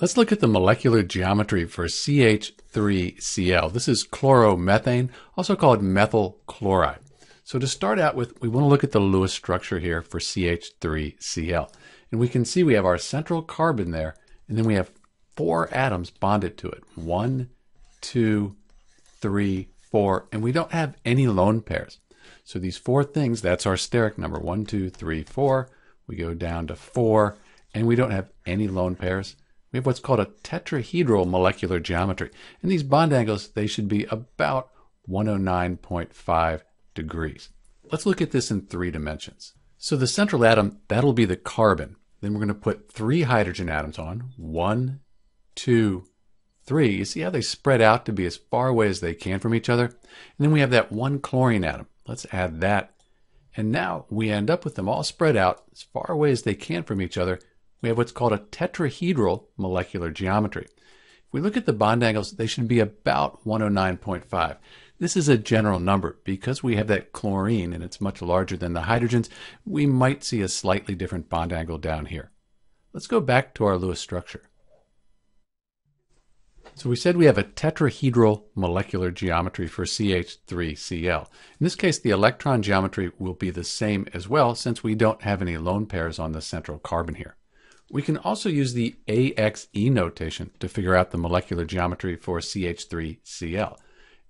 Let's look at the molecular geometry for CH3Cl. This is chloromethane, also called methyl chloride. So to start out with, we want to look at the Lewis structure here for CH3Cl. And we can see we have our central carbon there, and then we have four atoms bonded to it. 1, 2, 3, 4, and we don't have any lone pairs. So these four things, that's our steric number, 1, 2, 3, 4. We go down to 4, and we don't have any lone pairs. We have what's called a tetrahedral molecular geometry. And these bond angles, they should be about 109.5 degrees. Let's look at this in 3 dimensions. So the central atom, that'll be the carbon. Then we're going to put 3 hydrogen atoms on, 1, 2, 3. You see how they spread out to be as far away as they can from each other? And then we have that 1 chlorine atom. Let's add that. And now we end up with them all spread out as far away as they can from each other. We have what's called a tetrahedral molecular geometry. If we look at the bond angles, they should be about 109.5. This is a general number. Because we have that chlorine and it's much larger than the hydrogens, we might see a slightly different bond angle down here. Let's go back to our Lewis structure. So we said we have a tetrahedral molecular geometry for CH3Cl. In this case, the electron geometry will be the same as well, since we don't have any lone pairs on the central carbon here. We can also use the AXE notation to figure out the molecular geometry for CH3Cl.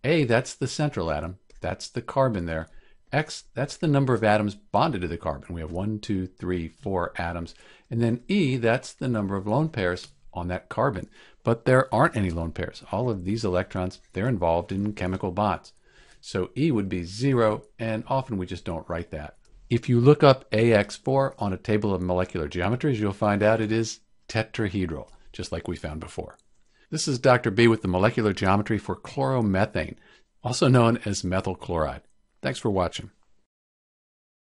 A, that's the central atom, that's the carbon there. X, that's the number of atoms bonded to the carbon. We have 1, 2, 3, 4 atoms. And then E, that's the number of lone pairs on that carbon. But there aren't any lone pairs. All of these electrons, they're involved in chemical bonds. So E would be 0, and often we just don't write that. If you look up AX4 on a table of molecular geometries, you'll find out it is tetrahedral, just like we found before. This is Dr. B with the molecular geometry for chloromethane, also known as methyl chloride. Thanks for watching.